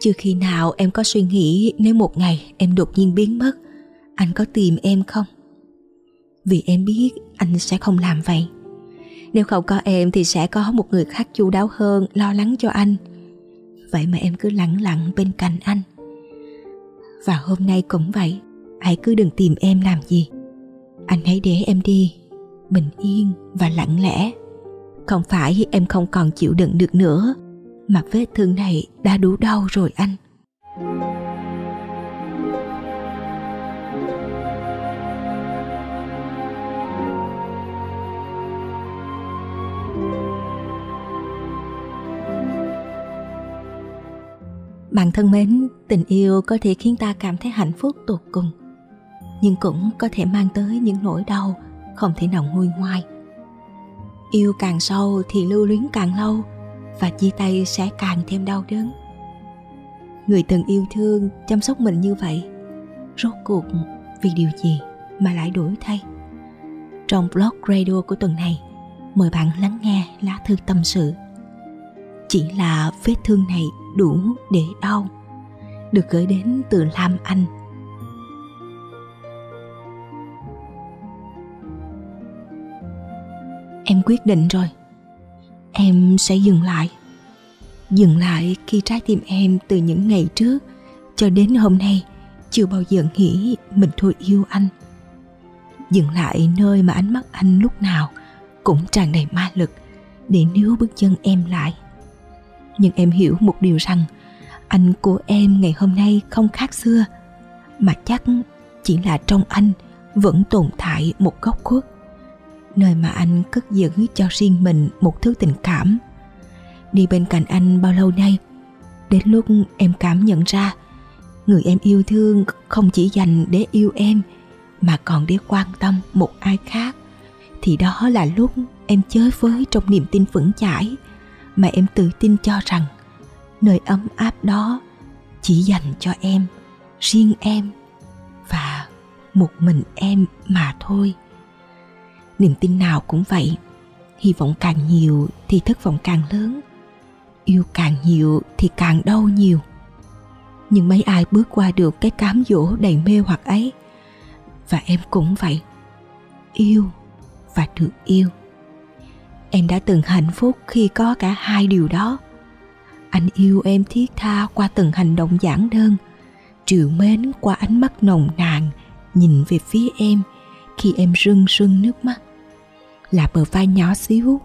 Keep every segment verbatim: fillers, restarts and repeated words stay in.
Chưa khi nào em có suy nghĩ nếu một ngày em đột nhiên biến mất, anh có tìm em không? Vì em biết anh sẽ không làm vậy. Nếu không có em thì sẽ có một người khác chu đáo hơn, lo lắng cho anh. Vậy mà em cứ lẳng lặng bên cạnh anh. Và hôm nay cũng vậy, hãy cứ đừng tìm em làm gì. Anh hãy để em đi, bình yên và lặng lẽ. Không phải em không còn chịu đựng được nữa, mà vết thương này đã đủ đau rồi anh. Bạn thân mến, tình yêu có thể khiến ta cảm thấy hạnh phúc tột cùng, nhưng cũng có thể mang tới những nỗi đau không thể nào nguôi ngoai. Yêu càng sâu thì lưu luyến càng lâu, và chia tay sẽ càng thêm đau đớn. Người từng yêu thương, chăm sóc mình như vậy, rốt cuộc vì điều gì mà lại đổi thay? Trong blog radio của tuần này, mời bạn lắng nghe lá thư tâm sự. Chỉ là vết thương này đủ để đau, được gửi đến từ Lam Anh. Em quyết định rồi. Em sẽ dừng lại. Dừng lại khi trái tim em từ những ngày trước cho đến hôm nay chưa bao giờ nghĩ mình thôi yêu anh. Dừng lại nơi mà ánh mắt anh lúc nào cũng tràn đầy ma lực để níu bước chân em lại. Nhưng em hiểu một điều rằng anh của em ngày hôm nay không khác xưa, mà chắc chỉ là trong anh vẫn tồn tại một góc khuất, nơi mà anh cất giữ cho riêng mình một thứ tình cảm. Đi bên cạnh anh bao lâu nay, đến lúc em cảm nhận ra người em yêu thương không chỉ dành để yêu em mà còn để quan tâm một ai khác, thì đó là lúc em chới với trong niềm tin vững chãi mà em tự tin cho rằng nơi ấm áp đó chỉ dành cho em, riêng em và một mình em mà thôi. Niềm tin nào cũng vậy, hy vọng càng nhiều thì thất vọng càng lớn, yêu càng nhiều thì càng đau nhiều. Nhưng mấy ai bước qua được cái cám dỗ đầy mê hoặc ấy. Và em cũng vậy, yêu và được yêu. Em đã từng hạnh phúc khi có cả hai điều đó. Anh yêu em thiết tha qua từng hành động giản đơn, trìu mến qua ánh mắt nồng nàn nhìn về phía em khi em rưng rưng nước mắt. Là bờ vai nhỏ xíu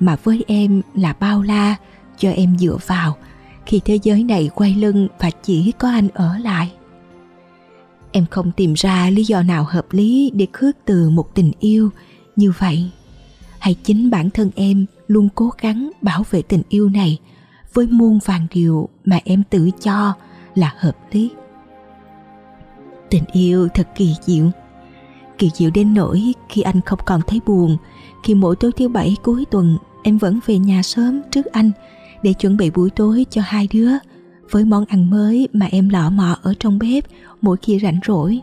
mà với em là bao la cho em dựa vào khi thế giới này quay lưng và chỉ có anh ở lại. Em không tìm ra lý do nào hợp lý để khước từ một tình yêu như vậy. Hay chính bản thân em luôn cố gắng bảo vệ tình yêu này với muôn vàn điều mà em tự cho là hợp lý. Tình yêu thật kỳ diệu. Kỳ diệu đến nỗi khi anh không còn thấy buồn, khi mỗi tối thứ bảy cuối tuần em vẫn về nhà sớm trước anh để chuẩn bị buổi tối cho hai đứa với món ăn mới mà em lọ mọ ở trong bếp mỗi khi rảnh rỗi.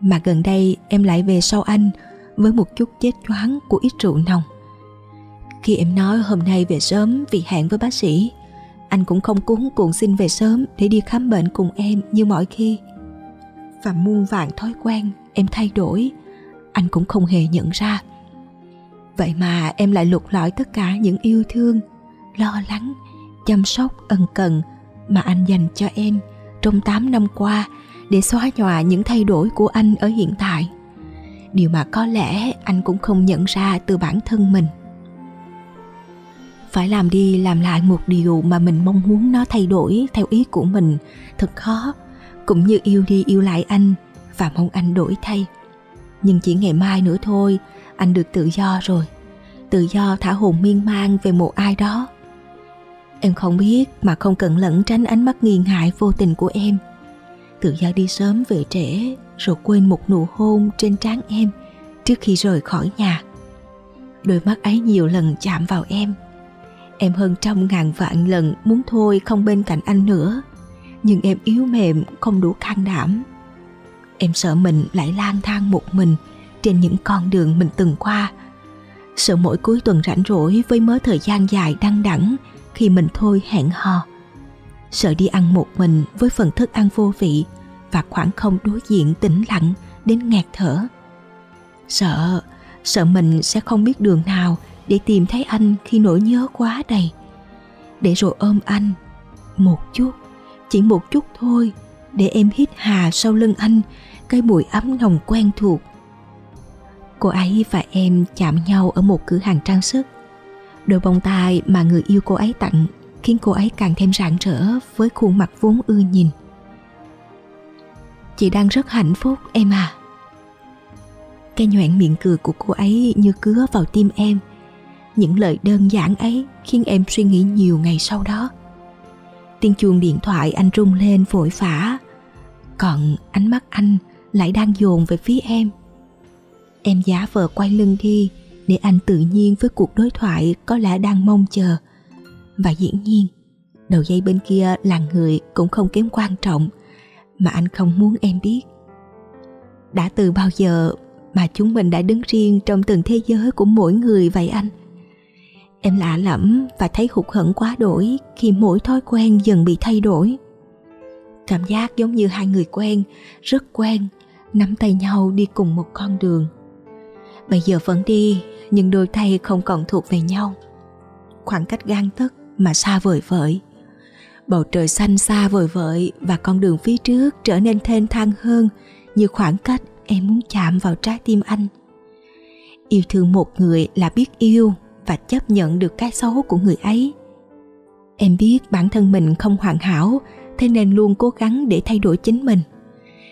Mà gần đây em lại về sau anh với một chút chết choáng của ít rượu nồng. Khi em nói hôm nay về sớm vì hẹn với bác sĩ, anh cũng không cuống cuộn xin về sớm để đi khám bệnh cùng em như mọi khi. Và muôn vàn thói quen em thay đổi, anh cũng không hề nhận ra. Vậy mà em lại lục lọi tất cả những yêu thương, lo lắng, chăm sóc ân cần mà anh dành cho em trong tám năm qua để xóa nhòa những thay đổi của anh ở hiện tại. Điều mà có lẽ anh cũng không nhận ra từ bản thân mình. Phải làm đi làm lại một điều mà mình mong muốn nó thay đổi theo ý của mình thật khó, cũng như yêu đi yêu lại anh và mong anh đổi thay. Nhưng chỉ ngày mai nữa thôi, anh được tự do rồi. Tự do thả hồn miên man về một ai đó. Em không biết mà không cần lẩn tránh ánh mắt nghi ngại vô tình của em. Tự do đi sớm về trễ, rồi quên một nụ hôn trên trán em trước khi rời khỏi nhà. Đôi mắt ấy nhiều lần chạm vào em. Em hơn trăm ngàn vạn lần muốn thôi không bên cạnh anh nữa, nhưng em yếu mềm không đủ can đảm. Em sợ mình lại lang thang một mình trên những con đường mình từng qua, sợ mỗi cuối tuần rảnh rỗi với mớ thời gian dài đăng đẳng khi mình thôi hẹn hò. Sợ đi ăn một mình với phần thức ăn vô vị và khoảng không đối diện tĩnh lặng đến nghẹt thở. Sợ, sợ mình sẽ không biết đường nào để tìm thấy anh khi nỗi nhớ quá đầy. Để rồi ôm anh, một chút, chỉ một chút thôi, để em hít hà sau lưng anh cái mùi ấm nồng quen thuộc. Cô ấy và em chạm nhau ở một cửa hàng trang sức. Đôi bông tai mà người yêu cô ấy tặng khiến cô ấy càng thêm rạng rỡ với khuôn mặt vốn ưa nhìn. Chị đang rất hạnh phúc em à. Cái nhoẻn miệng cười của cô ấy như cứa vào tim em. Những lời đơn giản ấy khiến em suy nghĩ nhiều ngày sau đó. Tiếng chuông điện thoại anh rung lên vội vã, còn ánh mắt anh lại đang dồn về phía em. Em giả vờ quay lưng đi để anh tự nhiên với cuộc đối thoại có lẽ đang mong chờ. Và dĩ nhiên, đầu dây bên kia là người cũng không kém quan trọng mà anh không muốn em biết. Đã từ bao giờ mà chúng mình đã đứng riêng trong từng thế giới của mỗi người vậy anh? Em lạ lẫm và thấy hụt hẫng quá đổi khi mỗi thói quen dần bị thay đổi. Cảm giác giống như hai người quen, rất quen, nắm tay nhau đi cùng một con đường. Bây giờ vẫn đi, nhưng đôi tay không còn thuộc về nhau. Khoảng cách gang tấc mà xa vời vợi. Bầu trời xanh xa vời vợi và con đường phía trước trở nên thênh thang hơn như khoảng cách em muốn chạm vào trái tim anh. Yêu thương một người là biết yêu và chấp nhận được cái xấu của người ấy. Em biết bản thân mình không hoàn hảo, thế nên luôn cố gắng để thay đổi chính mình.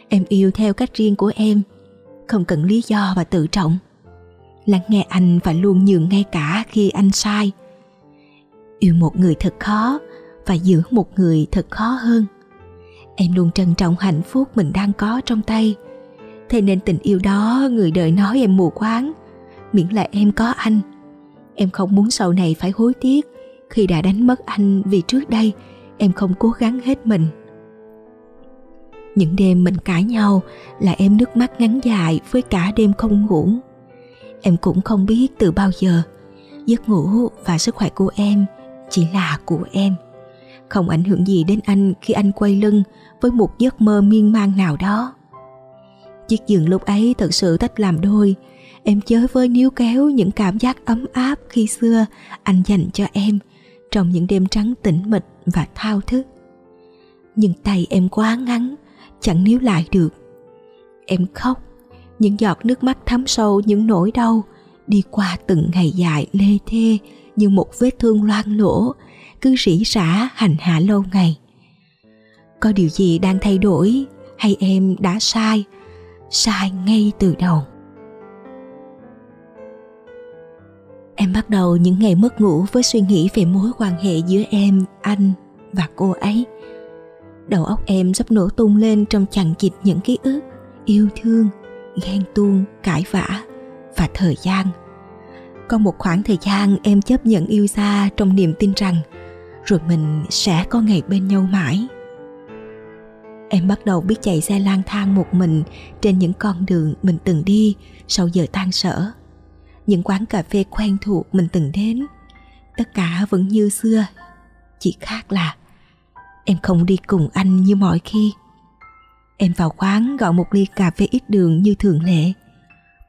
Em yêu theo cách riêng của em, không cần lý do và tự trọng. Lắng nghe anh và luôn nhường ngay cả khi anh sai. Yêu một người thật khó và giữ một người thật khó hơn. Em luôn trân trọng hạnh phúc mình đang có trong tay. Thế nên tình yêu đó người đời nói em mù quáng, miễn là em có anh. Em không muốn sau này phải hối tiếc khi đã đánh mất anh vì trước đây em không cố gắng hết mình. Những đêm mình cãi nhau là em nước mắt ngắn dài với cả đêm không ngủ. Em cũng không biết từ bao giờ giấc ngủ và sức khỏe của em chỉ là của em, không ảnh hưởng gì đến anh khi anh quay lưng với một giấc mơ miên man nào đó. Chiếc giường lúc ấy thật sự tách làm đôi. Em chới với níu kéo những cảm giác ấm áp khi xưa anh dành cho em trong những đêm trắng tĩnh mịch và thao thức. Nhưng tay em quá ngắn, chẳng níu lại được. Em khóc, những giọt nước mắt thấm sâu những nỗi đau, đi qua từng ngày dài lê thê như một vết thương loang lỗ, cứ rỉ rả hành hạ lâu ngày. Có điều gì đang thay đổi hay em đã sai, sai ngay từ đầu? Em bắt đầu những ngày mất ngủ với suy nghĩ về mối quan hệ giữa em, anh và cô ấy. Đầu óc em sắp nổ tung lên trong chằng chịt những ký ức, yêu thương, ghen tuông, cãi vã và thời gian. Có một khoảng thời gian em chấp nhận yêu xa trong niềm tin rằng rồi mình sẽ có ngày bên nhau mãi. Em bắt đầu biết chạy xe lang thang một mình trên những con đường mình từng đi sau giờ tan sở, những quán cà phê quen thuộc mình từng đến. Tất cả vẫn như xưa, chỉ khác là em không đi cùng anh như mọi khi. Em vào quán gọi một ly cà phê ít đường như thường lệ.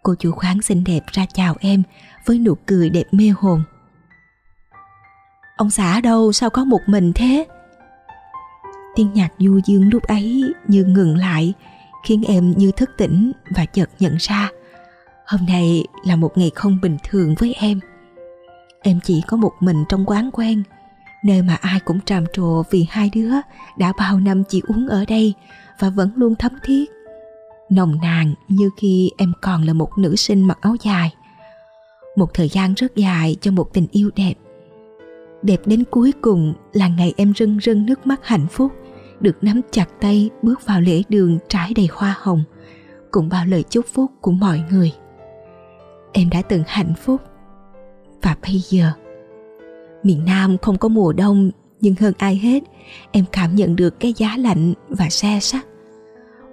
Cô chủ quán xinh đẹp ra chào em với nụ cười đẹp mê hồn. "Ông xã đâu, sao có một mình thế?" Tiếng nhạc du dương lúc ấy như ngừng lại, khiến em như thức tỉnh và chợt nhận ra hôm nay là một ngày không bình thường với em. Em chỉ có một mình trong quán quen, nơi mà ai cũng trầm trồ vì hai đứa đã bao năm chỉ uống ở đây và vẫn luôn thấm thiết, nồng nàn như khi em còn là một nữ sinh mặc áo dài. Một thời gian rất dài cho một tình yêu đẹp. Đẹp đến cuối cùng là ngày em rưng rưng nước mắt hạnh phúc, được nắm chặt tay bước vào lễ đường trải đầy hoa hồng, cùng bao lời chúc phúc của mọi người. Em đã từng hạnh phúc. Và bây giờ, miền Nam không có mùa đông, nhưng hơn ai hết, em cảm nhận được cái giá lạnh và se sắt.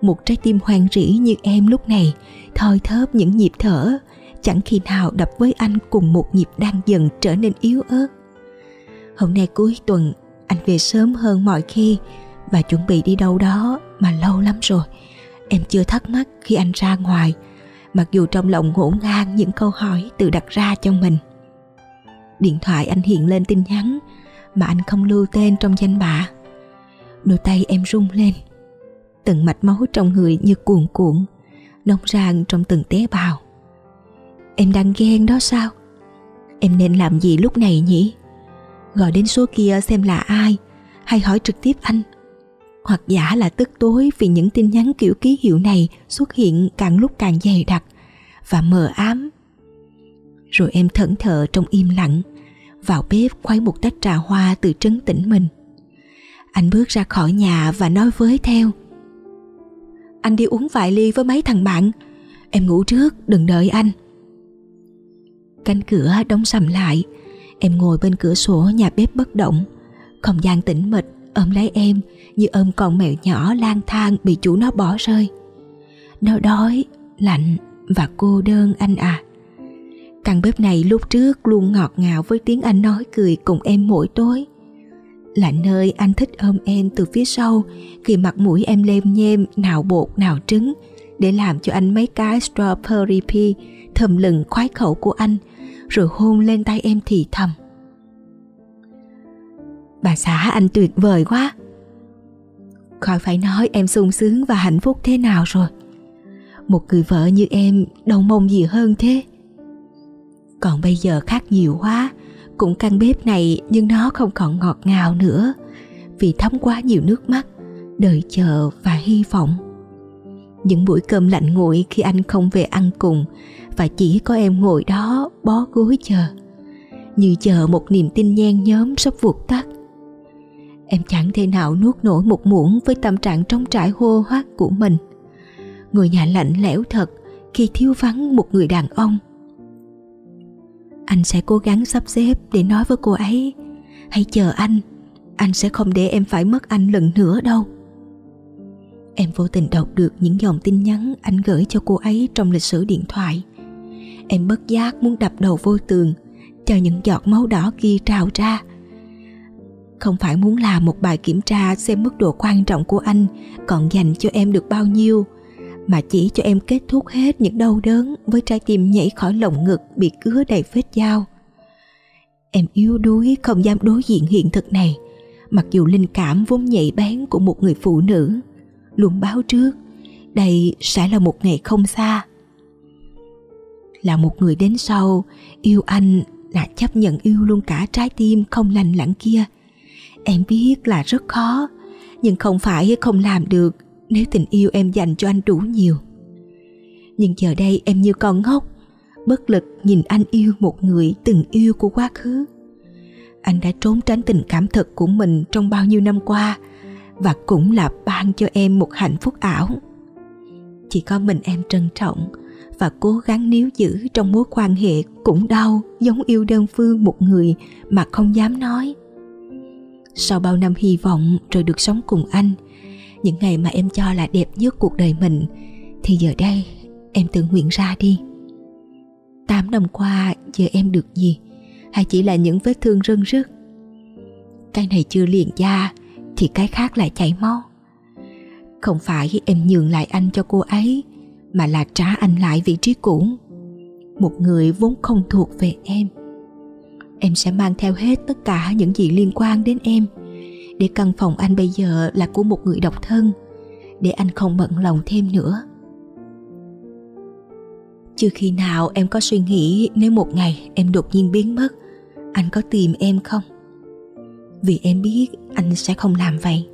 Một trái tim hoang rỉ như em lúc này thoi thóp những nhịp thở, chẳng khi nào đập với anh cùng một nhịp đang dần trở nên yếu ớt. Hôm nay cuối tuần, anh về sớm hơn mọi khi và chuẩn bị đi đâu đó mà lâu lắm rồi. Em chưa thắc mắc khi anh ra ngoài, mặc dù trong lòng ngổn ngang những câu hỏi tự đặt ra cho mình. Điện thoại anh hiện lên tin nhắn mà anh không lưu tên trong danh bạ. Đôi tay em run lên, từng mạch máu trong người như cuồn cuộn, nóng ràng trong từng tế bào. Em đang ghen đó sao? Em nên làm gì lúc này nhỉ? Gọi đến số kia xem là ai, hay hỏi trực tiếp anh? Hoặc giả là tức tối vì những tin nhắn kiểu ký hiệu này xuất hiện càng lúc càng dày đặc và mờ ám. Rồi em thẫn thờ trong im lặng, vào bếp khuấy một tách trà hoa tự trấn tĩnh mình. Anh bước ra khỏi nhà và nói với theo: anh đi uống vài ly với mấy thằng bạn, em ngủ trước, đừng đợi anh. Cánh cửa đóng sầm lại, em ngồi bên cửa sổ nhà bếp bất động. Không gian tĩnh mịch ôm lấy em như ôm con mèo nhỏ lang thang bị chủ nó bỏ rơi. Nó đói, lạnh và cô đơn anh à. Căn bếp này lúc trước luôn ngọt ngào với tiếng anh nói cười cùng em mỗi tối, là nơi anh thích ôm em từ phía sau khi mặt mũi em lem nhem nào bột nào trứng, để làm cho anh mấy cái strawberry pie thầm lừng khoái khẩu của anh, rồi hôn lên tay em thì thầm: bà xã anh tuyệt vời quá. Khỏi phải nói em sung sướng và hạnh phúc thế nào rồi. Một người vợ như em đâu mong gì hơn thế. Còn bây giờ khác nhiều quá, cũng căn bếp này nhưng nó không còn ngọt ngào nữa, vì thấm quá nhiều nước mắt, đợi chờ và hy vọng. Những buổi cơm lạnh nguội khi anh không về ăn cùng, và chỉ có em ngồi đó bó gối chờ, như chờ một niềm tin nhen nhóm sắp vụt tắt. Em chẳng thể nào nuốt nổi một muỗng với tâm trạng trống trải hô hoác của mình. Ngôi nhà lạnh lẽo thật khi thiếu vắng một người đàn ông. Anh sẽ cố gắng sắp xếp để nói với cô ấy: hãy chờ anh, anh sẽ không để em phải mất anh lần nữa đâu. Em vô tình đọc được những dòng tin nhắn anh gửi cho cô ấy trong lịch sử điện thoại. Em bất giác muốn đập đầu vô tường cho những giọt máu đỏ kia trào ra. Không phải muốn làm một bài kiểm tra xem mức độ quan trọng của anh còn dành cho em được bao nhiêu, mà chỉ cho em kết thúc hết những đau đớn với trái tim nhảy khỏi lồng ngực bị cứa đầy vết dao. Em yếu đuối không dám đối diện hiện thực này, mặc dù linh cảm vốn nhạy bén của một người phụ nữ luôn báo trước đây sẽ là một ngày không xa. Là một người đến sau, yêu anh là chấp nhận yêu luôn cả trái tim không lành lặn kia. Em biết là rất khó, nhưng không phải không làm được nếu tình yêu em dành cho anh đủ nhiều. Nhưng giờ đây em như con ngốc, bất lực nhìn anh yêu một người từng yêu của quá khứ. Anh đã trốn tránh tình cảm thật của mình trong bao nhiêu năm qua, và cũng là ban cho em một hạnh phúc ảo. Chỉ có mình em trân trọng và cố gắng níu giữ trong mối quan hệ cũng đau giống yêu đơn phương một người mà không dám nói. Sau bao năm hy vọng rồi được sống cùng anh, những ngày mà em cho là đẹp nhất cuộc đời mình, thì giờ đây em tự nguyện ra đi. Tám năm qua giờ em được gì? Hay chỉ là những vết thương rưng rức? Cái này chưa liền da thì cái khác lại chảy máu. Không phải em nhường lại anh cho cô ấy, mà là trả anh lại vị trí cũ, một người vốn không thuộc về em. Em sẽ mang theo hết tất cả những gì liên quan đến em, để căn phòng anh bây giờ là của một người độc thân, để anh không bận lòng thêm nữa. Chưa khi nào em có suy nghĩ nếu một ngày em đột nhiên biến mất, anh có tìm em không? Vì em biết anh sẽ không làm vậy.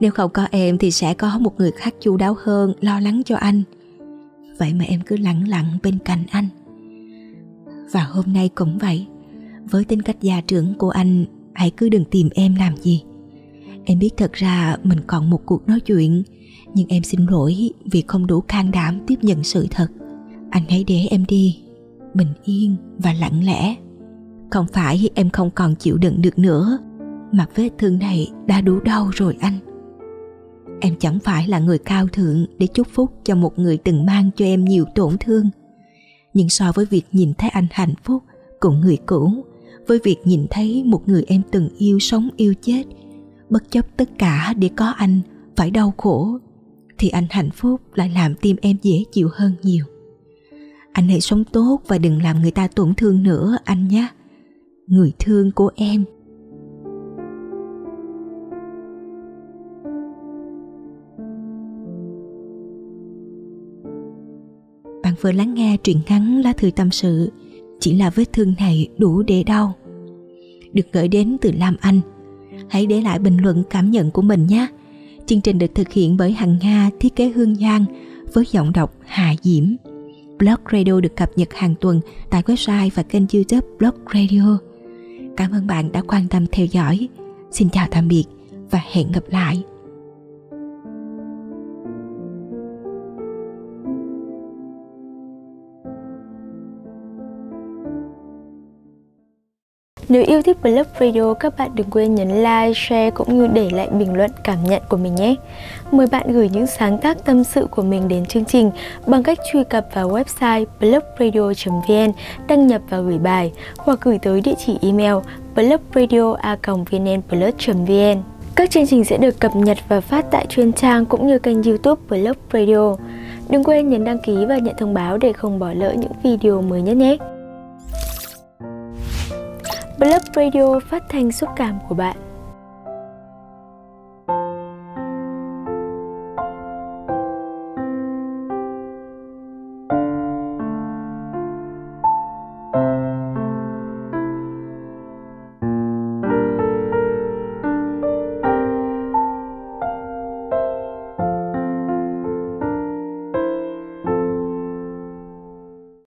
Nếu không có em thì sẽ có một người khác chu đáo hơn lo lắng cho anh. Vậy mà em cứ lẳng lặng bên cạnh anh. Và hôm nay cũng vậy, với tính cách gia trưởng của anh, hãy cứ đừng tìm em làm gì. Em biết thật ra mình còn một cuộc nói chuyện, nhưng em xin lỗi vì không đủ can đảm tiếp nhận sự thật. Anh hãy để em đi, bình yên và lặng lẽ. Không phải em không còn chịu đựng được nữa, mà vết thương này đã đủ đau rồi anh. Em chẳng phải là người cao thượng để chúc phúc cho một người từng mang cho em nhiều tổn thương, nhưng so với việc nhìn thấy anh hạnh phúc cùng người cũ, với việc nhìn thấy một người em từng yêu sống yêu chết, bất chấp tất cả để có anh phải đau khổ, thì anh hạnh phúc lại làm tim em dễ chịu hơn nhiều. Anh hãy sống tốt và đừng làm người ta tổn thương nữa anh nhé, người thương của em. Bạn vừa lắng nghe truyện ngắn Lá Thư Tâm Sự Chỉ Là Vết Thương Này Đủ Để Đau, được gửi đến từ Lam Anh. Hãy để lại bình luận cảm nhận của mình nhé. Chương trình được thực hiện bởi Hằng Nga, thiết kế Hương Giang, với giọng đọc Hà Diễm. Blog Radio được cập nhật hàng tuần tại website và kênh YouTube Blog Radio. Cảm ơn bạn đã quan tâm theo dõi. Xin chào tạm biệt và hẹn gặp lại. Nếu yêu thích Blog Radio, các bạn đừng quên nhấn like, share cũng như để lại bình luận cảm nhận của mình nhé. Mời bạn gửi những sáng tác tâm sự của mình đến chương trình bằng cách truy cập vào website blogradio chấm vn, đăng nhập và gửi bài, hoặc gửi tới địa chỉ email blogradio a còng vnplus chấm vn. Các chương trình sẽ được cập nhật và phát tại chuyên trang cũng như kênh YouTube Blog Radio. Đừng quên nhấn đăng ký và nhận thông báo để không bỏ lỡ những video mới nhất nhé. Blog Radio, phát thanh xúc cảm của bạn.